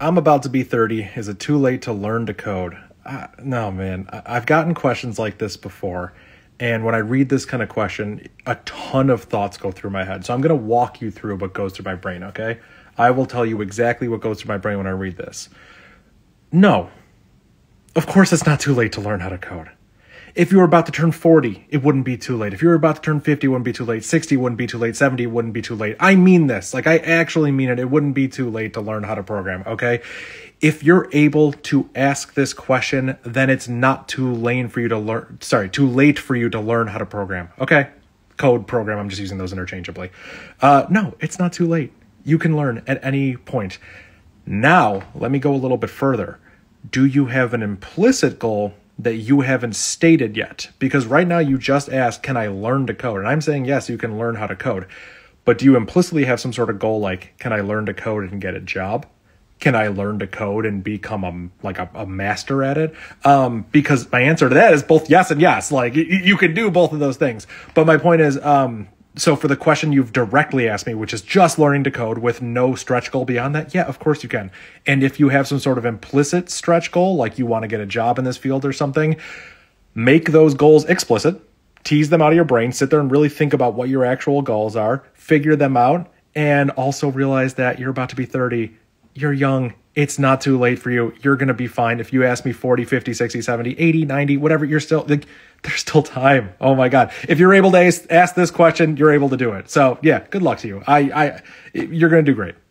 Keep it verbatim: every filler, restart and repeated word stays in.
I'm about to be thirty. Is it too late to learn to code? Uh, no, man. I've gotten questions like this before. And when I read this kind of question, a ton of thoughts go through my head. So I'm going to walk you through what goes through my brain, okay? I will tell you exactly what goes through my brain when I read this. No. Of course it's not too late to learn how to code. If you were about to turn forty, it wouldn't be too late. If you were about to turn fifty, it wouldn't be too late. sixty wouldn't be too late. seventy wouldn't be too late. I mean this. Like, I actually mean it. It wouldn't be too late to learn how to program, okay? If you're able to ask this question, then it's not too late for you to learn, sorry, too late for you to learn how to program, okay? Code, program, I'm just using those interchangeably. Uh, no, it's not too late. You can learn at any point. Now, let me go a little bit further. Do you have an implicit goal that you haven't stated yet? Because right now you just asked, can I learn to code? And I'm saying, yes, you can learn how to code. But do you implicitly have some sort of goal like, can I learn to code and get a job? Can I learn to code and become a, like a, a master at it? Um, because my answer to that is both yes and yes. Like, you, you can do both of those things. But my point is, um, so for the question you've directly asked me, which is just learning to code with no stretch goal beyond that, yeah, of course you can. And if you have some sort of implicit stretch goal, like you want to get a job in this field or something, make those goals explicit, tease them out of your brain, sit there and really think about what your actual goals are, figure them out, and also realize that you're about to be thirty, you're young, it's not too late for you, you're going to be fine. If you ask me forty, fifty, sixty, seventy, eighty, ninety, whatever, you're still, like, there's still time. Oh my God. If you're able to ask, ask this question, you're able to do it. So yeah, good luck to you. I, I, you're going to do great.